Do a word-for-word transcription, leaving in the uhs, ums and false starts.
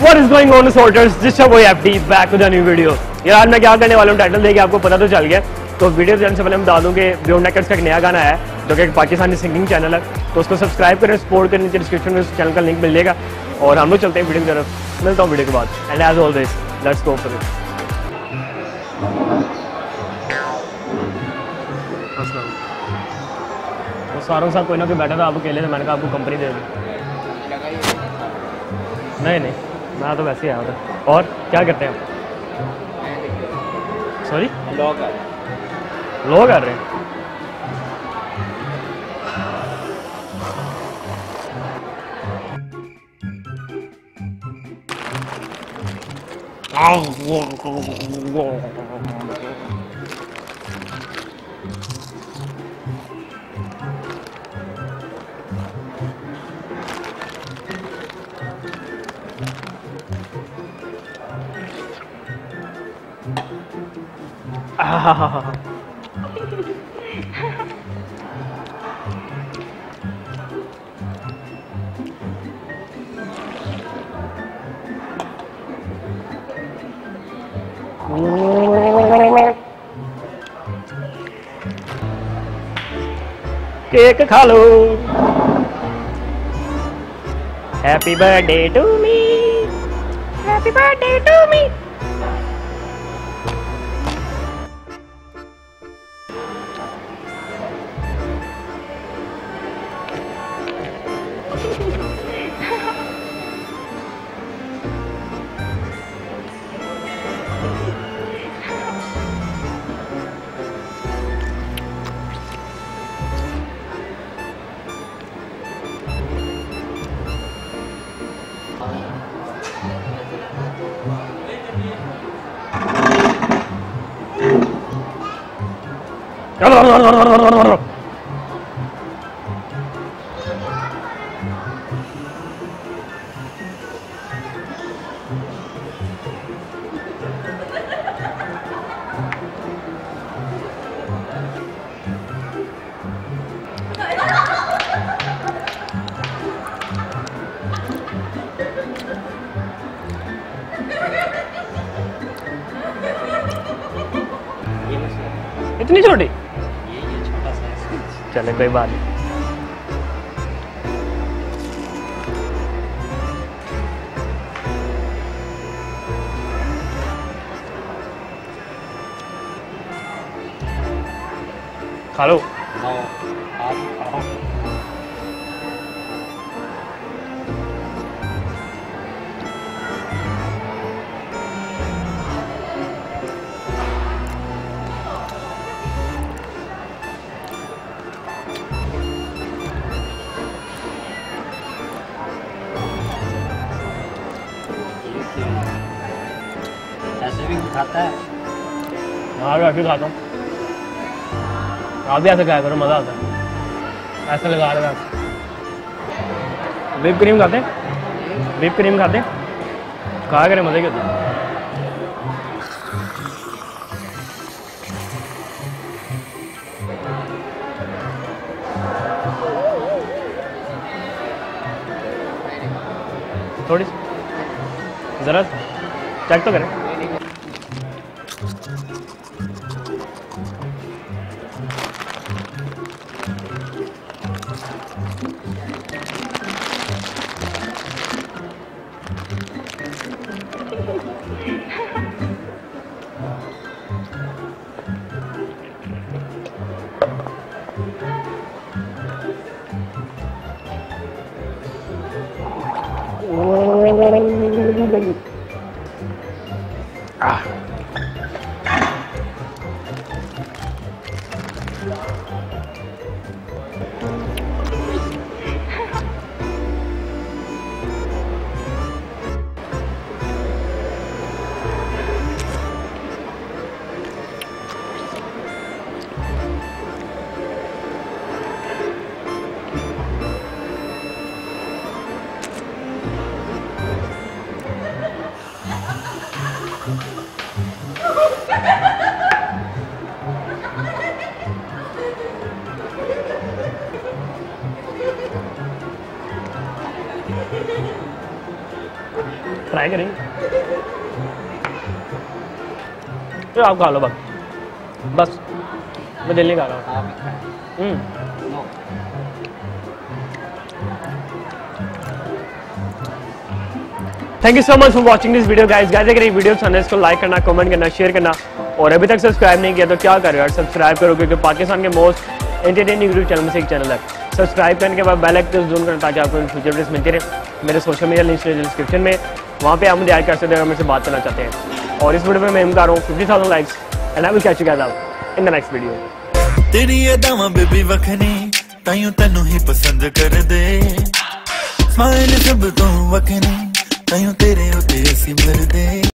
What is going on sorters? This is Boy F D back with a new video. यार मैं क्या करने वाला हूँ टाइटल देखिए आपको पता तो चल गया। तो वीडियो जानने से पहले हम बता दूँ कि बियॉन्ड नेकर्स का एक नया गाना है जो कि पाकिस्तानी सिंगिंग चैनल है, तो उसको सब्सक्राइब करें, सपोर्ट करें। नीचे डिस्क्रिप्शन में उस चैनल का लिंक मिलेगा और हम लोग चलते हैं वीडियो की तरफ। मिलता हूँ वीडियो के बाद and as always let's go for it. वो सारों साथ कोई ना कोई बैठा था, आप अकेले थे, मैंने कहा आपको कंपनी दे दी। नहीं नहीं मैं तो वैसे ही आया था। और क्या करते हैं आप? सॉरी लॉग लॉग कर रहे हैं। केक खा लो। Happy birthday to me, happy birthday to me. इतनी छोटी? चले कोई बात नहीं। खा लो। खाता है? हाँ मैं भी खाता हूँ। आप भी ऐसे खाया करो, मज़ा आता है। ऐसे लगा रहे हैं आप। व्हिप क्रीम खाते हैं? व्हिप क्रीम खाते हैं? खाया करें, मज़े के होते हैं। थोड़ी सी ज़रा चेक तो करें। ट्राई करेंगे। आप खा लो बस, बस मैं दिल नहीं खा रहा हूँ। Thank you so much for watching this video guys. Guys अगर ये वीडियो पसंद है इसको लाइक करना, कमेंट करना, शेयर करना और अभी तक सब्सक्राइब नहीं किया तो क्या करो यार, सब्सक्राइब करो क्योंकि पाकिस्तान के मोस्ट एंटरटेनिंग यूट्यूब चैनल में से एक चैनल है। सब्सक्राइब करने के बाद बेल आइकन जरूर करना ताकि आपको फ्यूचर अपडेट्स मिलते रहे। मेरे सोशल मीडिया लिंक डिस्क्रिप्शन में, वहाँ पे आप मुझे ऐड कर सकते हैं अगर मुझसे बात करना चाहते हैं। और इस वीडियो में मैं एम कर रहा हूँ fifty thousand likes and I will catch you guys up in the next video. तेरी अदावां बेबी वखनी ताईं तन्नू ही पसंद कर दे, स्माइल सब तो वखनी ताईं तेरे उते असीं मरदे।